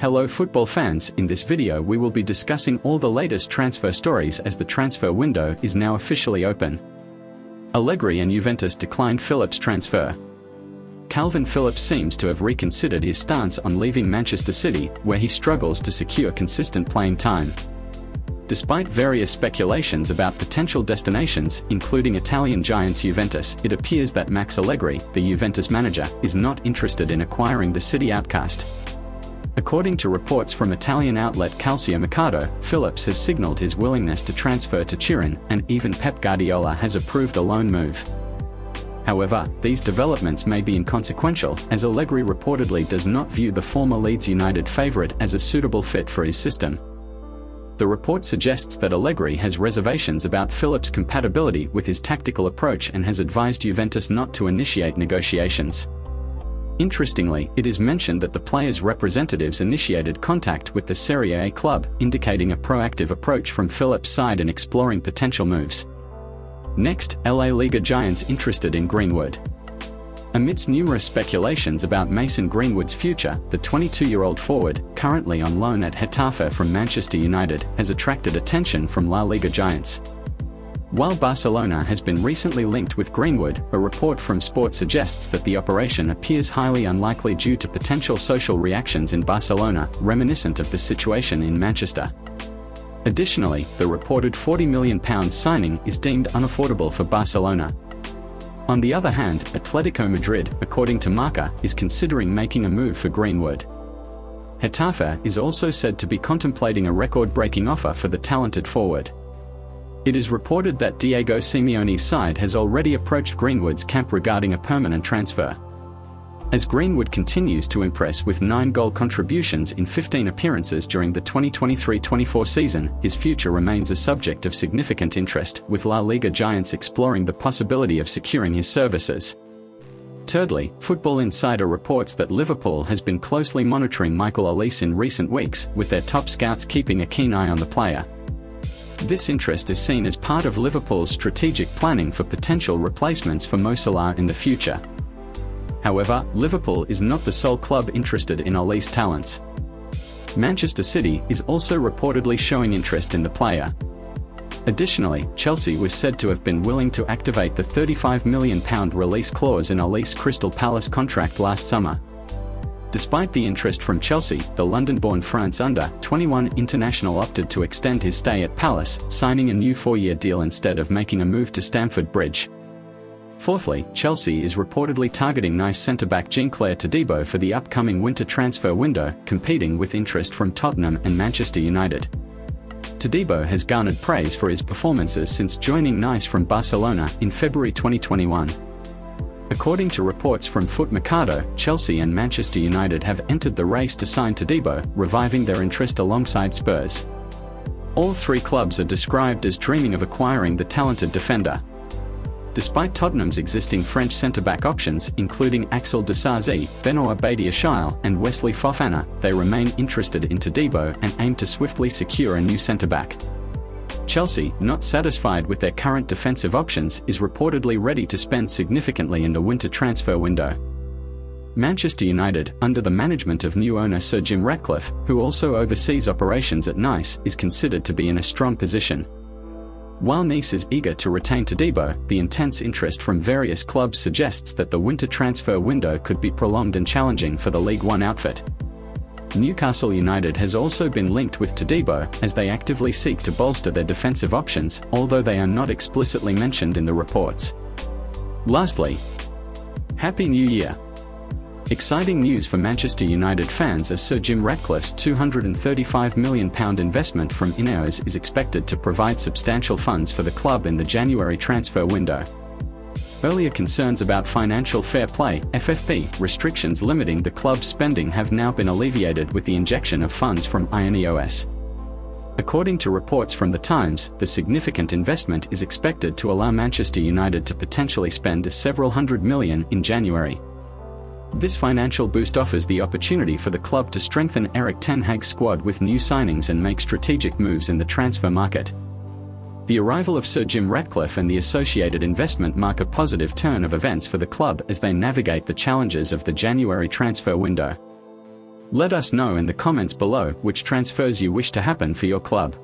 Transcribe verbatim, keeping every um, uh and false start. Hello football fans, in this video we will be discussing all the latest transfer stories as the transfer window is now officially open. Allegri and Juventus declined Phillips' transfer. Calvin Phillips seems to have reconsidered his stance on leaving Manchester City, where he struggles to secure consistent playing time. Despite various speculations about potential destinations, including Italian giants Juventus, it appears that Max Allegri, the Juventus manager, is not interested in acquiring the City outcast. According to reports from Italian outlet Calcio Mercato, Phillips has signaled his willingness to transfer to Turin, and even Pep Guardiola has approved a loan move. However, these developments may be inconsequential, as Allegri reportedly does not view the former Leeds United favourite as a suitable fit for his system. The report suggests that Allegri has reservations about Phillips' compatibility with his tactical approach and has advised Juventus not to initiate negotiations. Interestingly, it is mentioned that the players' representatives initiated contact with the Serie A club, indicating a proactive approach from Phillips' side in exploring potential moves. Next, La Liga giants interested in Greenwood. Amidst numerous speculations about Mason Greenwood's future, the twenty-two-year-old forward, currently on loan at Getafe from Manchester United, has attracted attention from La Liga giants. While Barcelona has been recently linked with Greenwood, a report from Sport suggests that the operation appears highly unlikely due to potential social reactions in Barcelona, reminiscent of the situation in Manchester. Additionally, the reported forty million pound signing is deemed unaffordable for Barcelona. On the other hand, Atletico Madrid, according to Marca, is considering making a move for Greenwood. Getafe is also said to be contemplating a record-breaking offer for the talented forward. It is reported that Diego Simeone's side has already approached Greenwood's camp regarding a permanent transfer. As Greenwood continues to impress with nine goal contributions in fifteen appearances during the twenty twenty-three twenty-four season, his future remains a subject of significant interest, with La Liga giants exploring the possibility of securing his services. Thirdly, Football Insider reports that Liverpool has been closely monitoring Michael Olise in recent weeks, with their top scouts keeping a keen eye on the player. This interest is seen as part of Liverpool's strategic planning for potential replacements for Mo Salah in the future. However, Liverpool is not the sole club interested in Olise's talents. Manchester City is also reportedly showing interest in the player. Additionally, Chelsea was said to have been willing to activate the thirty-five million pound release clause in Olise's Crystal Palace contract last summer. Despite the interest from Chelsea, the London-born France under twenty-one international opted to extend his stay at Palace, signing a new four-year deal instead of making a move to Stamford Bridge. Fourthly, Chelsea is reportedly targeting Nice centre-back Jean-Clair Todibo for the upcoming winter transfer window, competing with interest from Tottenham and Manchester United. Todibo has garnered praise for his performances since joining Nice from Barcelona in February twenty twenty-one. According to reports from Foot Mercato, Chelsea and Manchester United have entered the race to sign Todibo, reviving their interest alongside Spurs. All three clubs are described as dreaming of acquiring the talented defender. Despite Tottenham's existing French centre-back options, including Axel Disasi, Benoit Badiashile, and Wesley Fofana, they remain interested in Todibo and aim to swiftly secure a new centre-back. Chelsea, not satisfied with their current defensive options, is reportedly ready to spend significantly in the winter transfer window. Manchester United, under the management of new owner Sir Jim Ratcliffe, who also oversees operations at Nice, is considered to be in a strong position. While Nice is eager to retain Todibo, the intense interest from various clubs suggests that the winter transfer window could be prolonged and challenging for the League One outfit. Newcastle United has also been linked with Todibo, as they actively seek to bolster their defensive options, although they are not explicitly mentioned in the reports. Lastly, Happy New Year! Exciting news for Manchester United fans as Sir Jim Ratcliffe's two hundred thirty-five million pound investment from Ineos is expected to provide substantial funds for the club in the January transfer window. Earlier concerns about financial fair play F F P restrictions limiting the club's spending have now been alleviated with the injection of funds from Ineos. According to reports from The Times, the significant investment is expected to allow Manchester United to potentially spend several hundred million in January. This financial boost offers the opportunity for the club to strengthen Erik ten Hag's squad with new signings and make strategic moves in the transfer market. The arrival of Sir Jim Ratcliffe and the associated investment mark a positive turn of events for the club as they navigate the challenges of the January transfer window. Let us know in the comments below which transfers you wish to happen for your club.